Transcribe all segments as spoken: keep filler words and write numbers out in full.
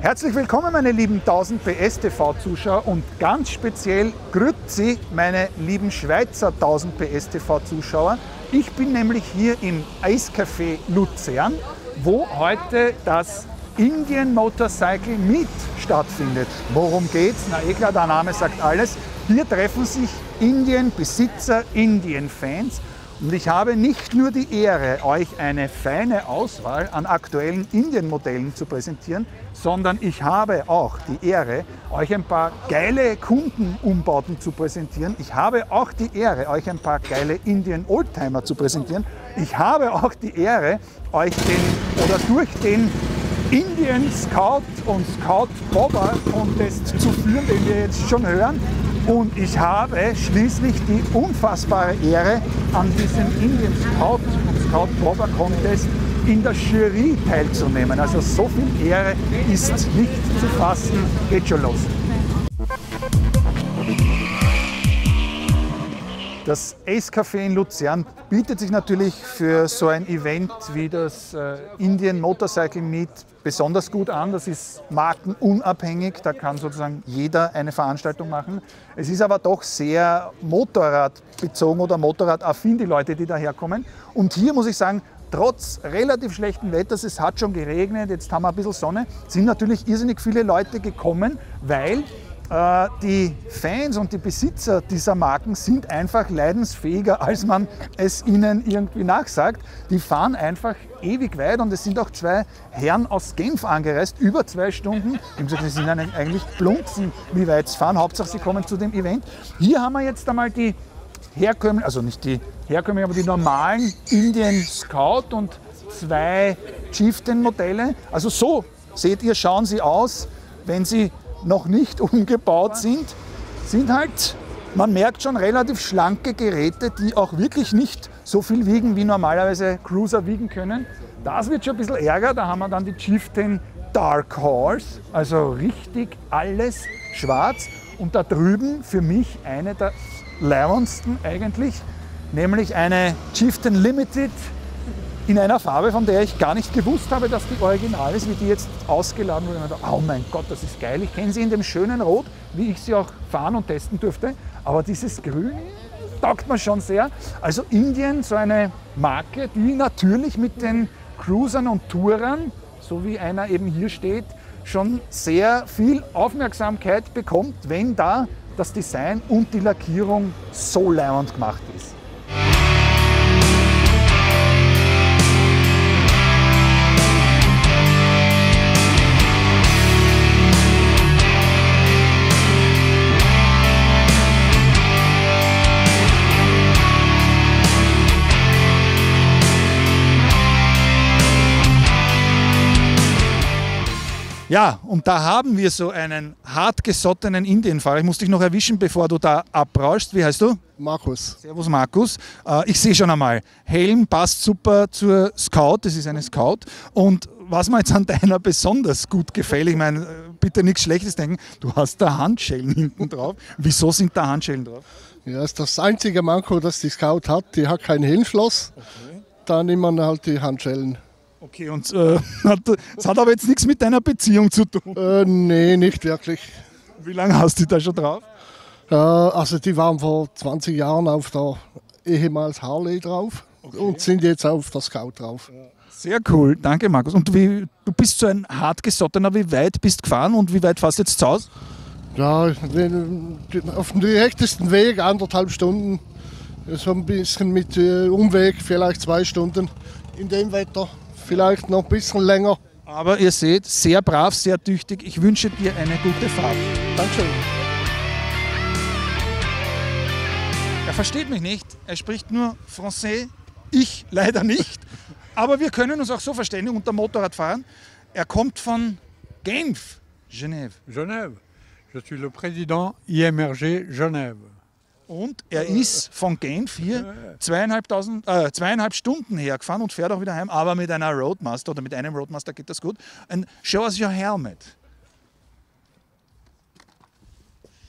Herzlich willkommen, meine lieben tausend P S T V-Zuschauer und ganz speziell grüezi, meine lieben Schweizer tausend P S T V-Zuschauer. Ich bin nämlich hier im Ace Cafe Luzern, wo heute das Indian Motorcycle Meet stattfindet. Worum geht's? Na eh klar, der Name sagt alles. Hier treffen sich Indien-Besitzer, Indien-Fans. Und ich habe nicht nur die Ehre, euch eine feine Auswahl an aktuellen Indien-Modellen zu präsentieren, sondern ich habe auch die Ehre, euch ein paar geile Kundenumbauten zu präsentieren. Ich habe auch die Ehre, euch ein paar geile Indien-Oldtimer zu präsentieren. Ich habe auch die Ehre, euch den oder durch den Indian Scout und Scout Bobber Contest zu führen, den wir jetzt schon hören. Und ich habe schließlich die unfassbare Ehre, an diesem Indian Scout und Scout Bobber Contest in der Jury teilzunehmen. Also so viel Ehre ist nicht zu fassen. Geht schon los. Das Ace Café in Luzern bietet sich natürlich für so ein Event wie das äh, Indian Motorcycle Meet besonders gut an. Das ist markenunabhängig, da kann sozusagen jeder eine Veranstaltung machen. Es ist aber doch sehr motorradbezogen oder motorradaffin, die Leute, die daherkommen. Und hier muss ich sagen, trotz relativ schlechten Wetters, es hat schon geregnet, jetzt haben wir ein bisschen Sonne, sind natürlich irrsinnig viele Leute gekommen, weil die Fans und die Besitzer dieser Marken sind einfach leidensfähiger, als man es ihnen irgendwie nachsagt. Die fahren einfach ewig weit und es sind auch zwei Herren aus Genf angereist, über zwei Stunden. Ich muss sagen, sie sind eigentlich blunzen, wie weit sie fahren. Hauptsache, sie kommen zu dem Event. Hier haben wir jetzt einmal die herkömmlichen, also nicht die herkömmlichen, aber die normalen Indian Scout und zwei Chieftain-Modelle. Also so, seht ihr, schauen sie aus, wenn sie noch nicht umgebaut sind, sind halt, man merkt schon, relativ schlanke Geräte, die auch wirklich nicht so viel wiegen, wie normalerweise Cruiser wiegen können. Das wird schon ein bisschen ärger, da haben wir dann die Chieftain Dark Horse, also richtig alles schwarz. Und da drüben für mich eine der leibendsten eigentlich, nämlich eine Chieftain Limited in einer Farbe, von der ich gar nicht gewusst habe, dass die original ist, wie die jetzt ausgeladen wurde. Oh mein Gott, das ist geil. Ich kenne sie in dem schönen Rot, wie ich sie auch fahren und testen durfte. Aber dieses Grün taugt mir schon sehr. Also Indien, so eine Marke, die natürlich mit den Cruisern und Tourern, so wie einer eben hier steht, schon sehr viel Aufmerksamkeit bekommt, wenn da das Design und die Lackierung so leibend gemacht ist. Ja, und da haben wir so einen hartgesottenen Indienfahrer. Ich muss dich noch erwischen, bevor du da abrauschst. Wie heißt du? Markus. Servus Markus. Äh, ich sehe schon einmal, Helm passt super zur Scout, das ist eine Scout. Und was mir jetzt an deiner besonders gut gefällt, ich meine, bitte nichts Schlechtes denken, du hast da Handschellen hinten drauf. Wieso sind da Handschellen drauf? Ja, das ist das einzige Manko, das die Scout hat. Die hat kein Helmschloss, okay. Da nimmt man halt die Handschellen. Okay, und äh, das hat aber jetzt nichts mit deiner Beziehung zu tun? Äh, nee, nicht wirklich. Wie lange hast du da schon drauf? Äh, also die waren vor zwanzig Jahren auf der ehemals Harley drauf, okay, und sind jetzt auf der Scout drauf. Ja. Sehr cool, danke Markus. Und wie, du bist so ein hartgesottener, wie weit bist du gefahren und wie weit fährst du jetzt zu Hause? Ja, auf dem direktesten Weg anderthalb Stunden, so ein bisschen mit Umweg, vielleicht zwei Stunden in dem Wetter. Vielleicht noch ein bisschen länger. Aber ihr seht, sehr brav, sehr tüchtig. Ich wünsche dir eine gute Fahrt. Dankeschön. Er versteht mich nicht, er spricht nur Français, ich leider nicht. Aber wir können uns auch so verständigen unter Motorradfahren. Er kommt von Genf, Genève. Genève. Je suis le président I M R G Genève. Und er ist von Genf hier zweieinhalbtausend, äh, zweieinhalb Stunden hergefahren und fährt auch wieder heim, aber mit einer Roadmaster oder mit einem Roadmaster geht das gut. And show us your helmet.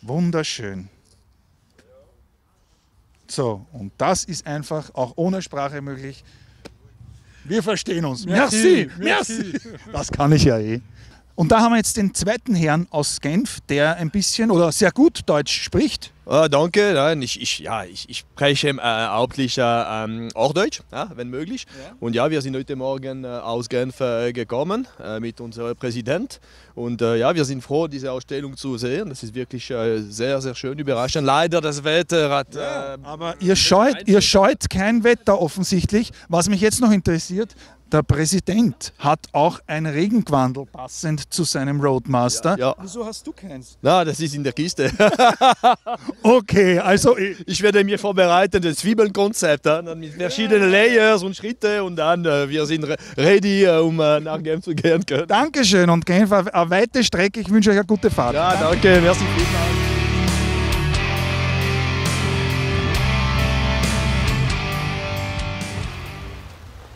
Wunderschön. So, und das ist einfach auch ohne Sprache möglich. Wir verstehen uns. Merci, merci. merci. Das kann ich ja eh. Und da haben wir jetzt den zweiten Herrn aus Genf, der ein bisschen oder sehr gut Deutsch spricht. Oh, danke, nein, ich, ich, ja, ich, ich spreche äh, hauptsächlich äh, auch Deutsch, ja, wenn möglich. Ja. Und ja, wir sind heute Morgen äh, aus Genf äh, gekommen äh, mit unserem Präsident. Und äh, ja, wir sind froh, diese Ausstellung zu sehen. Das ist wirklich äh, sehr, sehr schön überraschend. Leider das Wetter hat... Ja, äh, aber ihr scheut, ihr scheut kein Wetter offensichtlich. Was mich jetzt noch interessiert, der Präsident hat auch einen Regenquandel passend zu seinem Roadmaster. Ja, ja. Wieso hast du keins? Na, das ist in der Kiste. Okay, also ich, ich werde mir vorbereiten, das Zwiebelkonzept, dann mit verschiedenen Layers und Schritte und dann äh, wir sind ready, äh, um äh, nach Genf zu gehen können. Dankeschön und Genf auf eine weite Strecke. Ich wünsche euch eine gute Fahrt. Ja, danke, danke. Merci.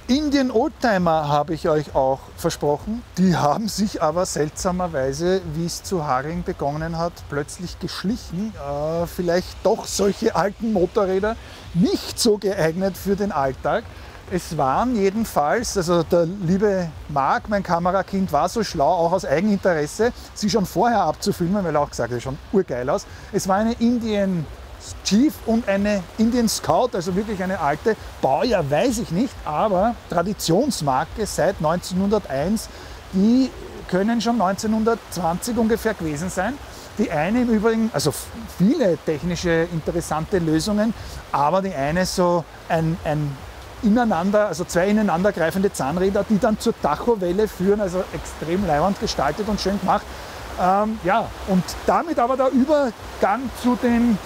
Indian Oldtimer habe ich euch auch versprochen. Die haben sich aber seltsamerweise, wie es zu Haring begonnen hat, plötzlich geschlichen. Äh, vielleicht doch solche alten Motorräder nicht so geeignet für den Alltag. Es waren jedenfalls, also der liebe Marc, mein Kamerakind, war so schlau, auch aus Eigeninteresse, sie schon vorher abzufilmen, weil er auch gesagt hat, das schaut urgeil aus. Es war eine Indian Chief und eine Indian Scout, also wirklich eine alte, Baujahr weiß ich nicht, aber Traditionsmarke seit neunzehnhunderteins, die können schon neunzehnhundertzwanzig ungefähr gewesen sein. Die eine im Übrigen, also viele technische interessante Lösungen, aber die eine so ein, ein ineinander, also zwei ineinandergreifende Zahnräder, die dann zur Dachowelle führen, also extrem leiwand gestaltet und schön gemacht. Ähm, ja, und damit aber der Übergang zu den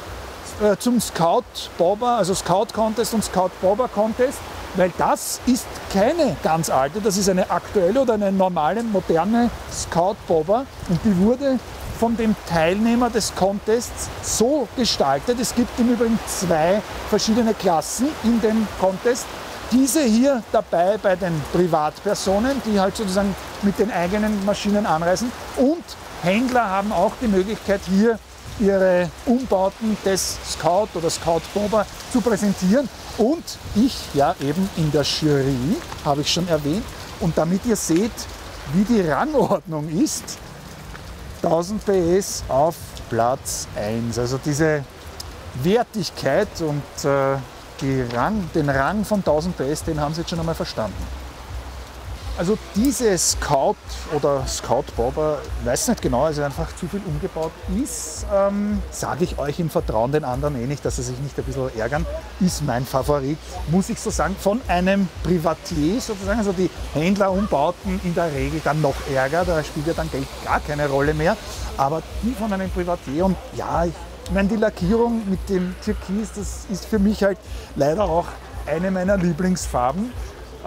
zum Scout Bobber, also Scout Contest und Scout Bobber Contest, weil das ist keine ganz alte, das ist eine aktuelle oder eine normale, moderne Scout Bobber und die wurde von dem Teilnehmer des Contests so gestaltet. Es gibt im Übrigen zwei verschiedene Klassen in dem Contest. Diese hier dabei bei den Privatpersonen, die halt sozusagen mit den eigenen Maschinen anreisen und Händler haben auch die Möglichkeit hier ihre Umbauten des Scout oder Scout Bobber zu präsentieren und ich ja eben in der Jury, habe ich schon erwähnt, und damit ihr seht, wie die Rangordnung ist, tausend P S auf Platz eins, also diese Wertigkeit und äh, die Rang, den Rang von tausend P S, den haben sie jetzt schon einmal verstanden. Also diese Scout oder Scout Bobber, weiß nicht genau, also einfach zu viel umgebaut ist, ähm, sage ich euch im Vertrauen den anderen eh nicht, dass sie sich nicht ein bisschen ärgern, ist mein Favorit, muss ich so sagen, von einem Privatier sozusagen, also die Händlerumbauten in der Regel dann noch ärger, da spielt ja dann Geld gar keine Rolle mehr, aber die von einem Privatier und ja, ich meine, die Lackierung mit dem Türkis, das ist für mich halt leider auch eine meiner Lieblingsfarben.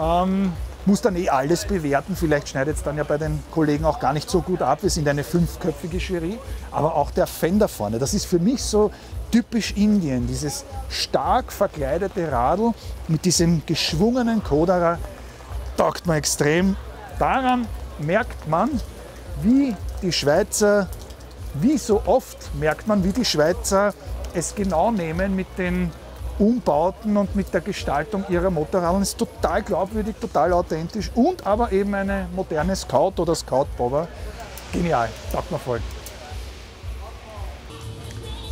Ähm, muss dann eh alles bewerten, vielleicht schneidet es dann ja bei den Kollegen auch gar nicht so gut ab, wir sind eine fünfköpfige Jury, aber auch der Fender vorne, das ist für mich so typisch Indien, dieses stark verkleidete Radl mit diesem geschwungenen Kodara, taugt mir extrem. Daran merkt man, wie die Schweizer, wie so oft merkt man, wie die Schweizer es genau nehmen mit den Umbauten und mit der Gestaltung ihrer Motorräder, ist total glaubwürdig, total authentisch und aber eben eine moderne Scout oder Scout Bobber. Genial, taugt mir voll.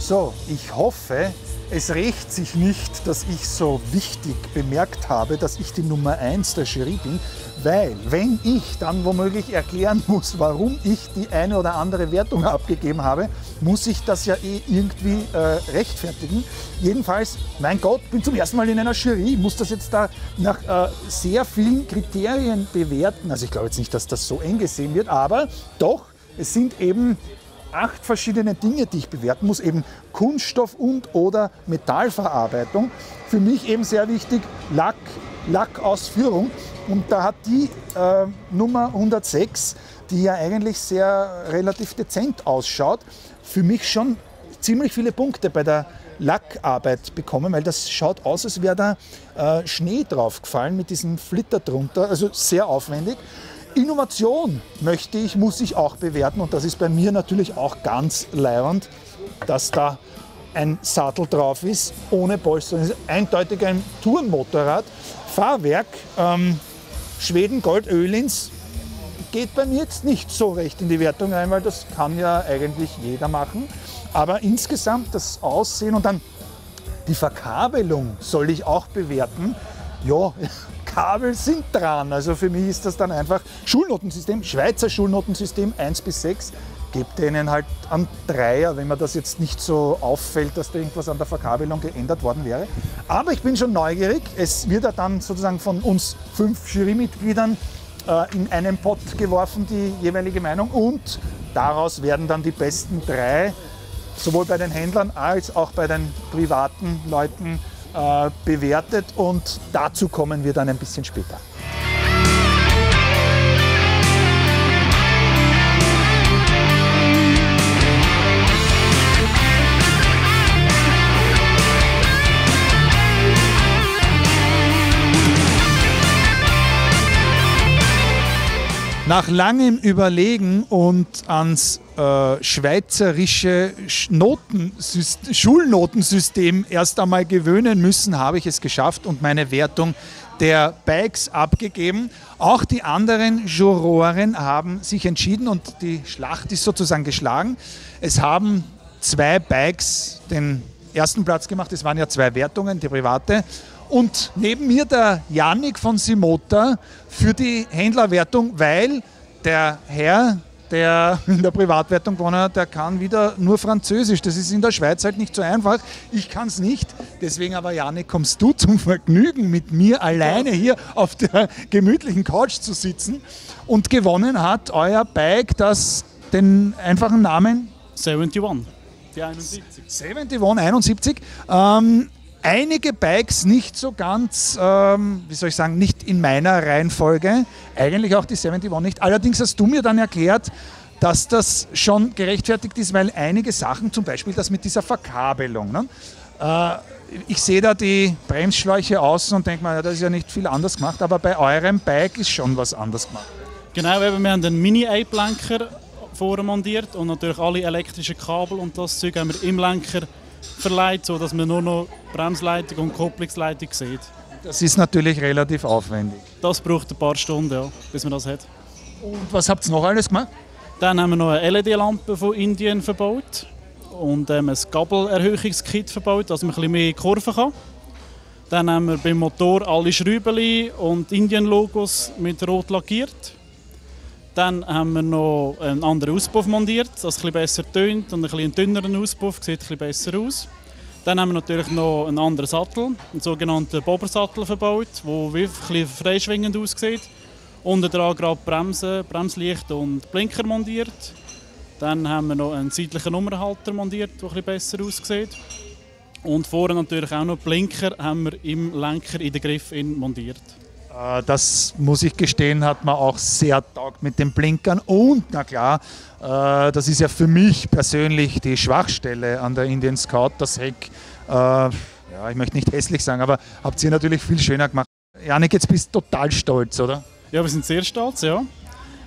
So, ich hoffe, es rächt sich nicht, dass ich so wichtig bemerkt habe, dass ich die Nummer eins der Jury bin, weil wenn ich dann womöglich erklären muss, warum ich die eine oder andere Wertung abgegeben habe, muss ich das ja eh irgendwie äh, rechtfertigen. Jedenfalls, mein Gott, bin zum ersten Mal in einer Jury, muss das jetzt da nach äh, sehr vielen Kriterien bewerten. Also ich glaube jetzt nicht, dass das so eng gesehen wird, aber doch, es sind eben acht verschiedene Dinge, die ich bewerten muss, eben Kunststoff und oder Metallverarbeitung. Für mich eben sehr wichtig, Lack, Lackausführung. Und da hat die äh, Nummer hundertsechs, die ja eigentlich sehr relativ dezent ausschaut, für mich schon ziemlich viele Punkte bei der Lackarbeit bekommen, weil das schaut aus, als wäre da äh, Schnee draufgefallen mit diesem Flitter drunter, also sehr aufwendig. Innovation möchte ich, muss ich auch bewerten und das ist bei mir natürlich auch ganz leiwand, dass da ein Sattel drauf ist, ohne Polster, das ist eindeutig ein Tourenmotorrad. Fahrwerk, ähm, Schweden Gold Öhlins, geht bei mir jetzt nicht so recht in die Wertung rein, weil das kann ja eigentlich jeder machen. Aber insgesamt das Aussehen und dann die Verkabelung soll ich auch bewerten. Ja, Kabel sind dran. Also für mich ist das dann einfach Schulnotensystem, Schweizer Schulnotensystem eins bis sechs. Gebt denen halt an Dreier, wenn mir das jetzt nicht so auffällt, dass da irgendwas an der Verkabelung geändert worden wäre. Aber ich bin schon neugierig. Es wird ja dann sozusagen von uns fünf Jurymitgliedern äh, in einen Pott geworfen, die jeweilige Meinung. Und daraus werden dann die besten drei, sowohl bei den Händlern als auch bei den privaten Leuten, äh, bewertet. Und dazu kommen wir dann ein bisschen später. Nach langem Überlegen und ans äh, schweizerische Notensystem, Schulnotensystem erst einmal gewöhnen müssen, habe ich es geschafft und meine Wertung der Bikes abgegeben. Auch die anderen Juroren haben sich entschieden und die Schlacht ist sozusagen geschlagen. Es haben zwei Bikes den ersten Platz gemacht. Es waren ja zwei Wertungen, die private. Und neben mir der Janik von Simota für die Händlerwertung, weil der Herr, der in der Privatwertung gewonnen hat, der kann wieder nur Französisch. Das ist in der Schweiz halt nicht so einfach. Ich kann es nicht. Deswegen aber, Janik, kommst du zum Vergnügen, mit mir alleine hier auf der gemütlichen Couch zu sitzen. Und gewonnen hat euer Bike, das den einfachen Namen? einundsiebzig. Die einundsiebzig. einundsiebzig. Ähm, Einige Bikes nicht so ganz, ähm, wie soll ich sagen, nicht in meiner Reihenfolge, eigentlich auch die einundsiebzig nicht. Allerdings hast du mir dann erklärt, dass das schon gerechtfertigt ist, weil einige Sachen, zum Beispiel das mit dieser Verkabelung, ne? äh, ich sehe da die Bremsschläuche außen und denke mal, ja, das ist ja nicht viel anders gemacht, aber bei eurem Bike ist schon was anders gemacht. Genau, wir haben den Mini-Ape-Lenker vormontiert und natürlich alle elektrischen Kabel und das Zeug haben wir im Lenker verleiht, sodass man nur noch Bremsleitung und Kupplungsleitung sieht. Das ist natürlich relativ aufwendig. Das braucht ein paar Stunden, ja, bis man das hat. Und was habt ihr noch alles gemacht? Dann haben wir noch eine L E D-Lampe von Indien verbaut und ähm, ein Gabelerhöhungskit verbaut, dass man ein bisschen mehr Kurven kann. Dann haben wir beim Motor alle Schrauben und Indien-Logos mit Rot lackiert. Dann haben wir noch einen anderen Auspuff montiert, dass es ein bisschen besser tönt, und ein bisschen dünneren Auspuff, sieht ein bisschen besser aus. Dann haben wir natürlich noch einen anderen Sattel, einen sogenannten Bobbersattel verbaut, der ein bisschen freischwingend aussieht. Unten dran gerade Bremsen, Bremslicht und Blinker montiert. Dann haben wir noch einen seitlichen Nummerhalter montiert, der ein bisschen besser aussieht. Und vorne natürlich auch noch Blinker haben wir im Lenker in den Griff montiert. Das, muss ich gestehen, hat man auch sehr taugt mit den Blinkern und, na klar, das ist ja für mich persönlich die Schwachstelle an der Indian Scout, das Heck. Ja, ich möchte nicht hässlich sagen, aber habt ihr natürlich viel schöner gemacht. Janik, jetzt bist du total stolz, oder? Ja, wir sind sehr stolz, ja.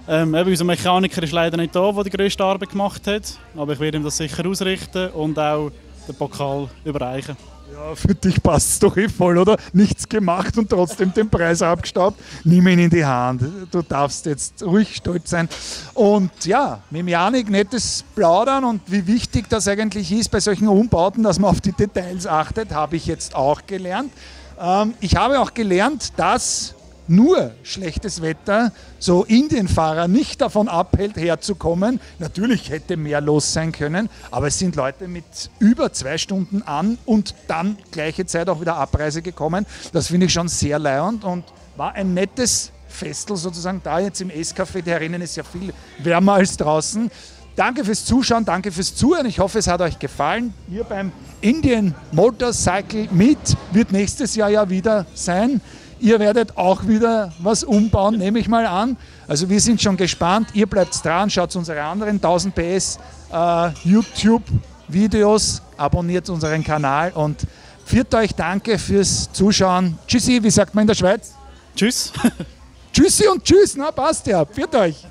Ähm, unser Mechaniker ist leider nicht da, der die grösste Arbeit gemacht hat, aber ich werde ihm das sicher ausrichten und auch den Pokal überreichen. Ja, für dich passt es doch eh voll, oder? Nichts gemacht und trotzdem den Preis abgestaubt. Nimm ihn in die Hand. Du darfst jetzt ruhig stolz sein. Und ja, mit Janik nettes Plaudern und wie wichtig das eigentlich ist bei solchen Umbauten, dass man auf die Details achtet, habe ich jetzt auch gelernt. Ähm, ich habe auch gelernt, dass nur schlechtes Wetter so Indienfahrer nicht davon abhält, herzukommen. Natürlich hätte mehr los sein können, aber es sind Leute mit über zwei Stunden an und dann gleiche Zeit auch wieder Abreise gekommen. Das finde ich schon sehr leiernd und war ein nettes Festl sozusagen da jetzt im Ace Cafe. Herinnen ist ja viel wärmer als draußen. Danke fürs Zuschauen, danke fürs Zuhören. Ich hoffe, es hat euch gefallen. Hier beim Indian Motorcycle mit wird nächstes Jahr ja wieder sein. Ihr werdet auch wieder was umbauen, nehme ich mal an. Also wir sind schon gespannt. Ihr bleibt dran, schaut unsere anderen tausend P S äh, YouTube-Videos, abonniert unseren Kanal und viert euch. Danke fürs Zuschauen. Tschüssi, wie sagt man in der Schweiz? Tschüss. Tschüssi und tschüss, na passt ja. Viert euch.